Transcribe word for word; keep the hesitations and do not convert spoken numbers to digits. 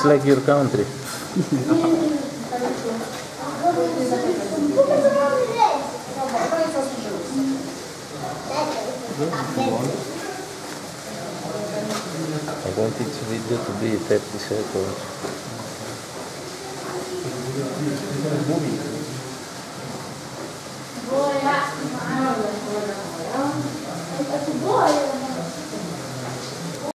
It's like your country. I want this video to be thirty seconds.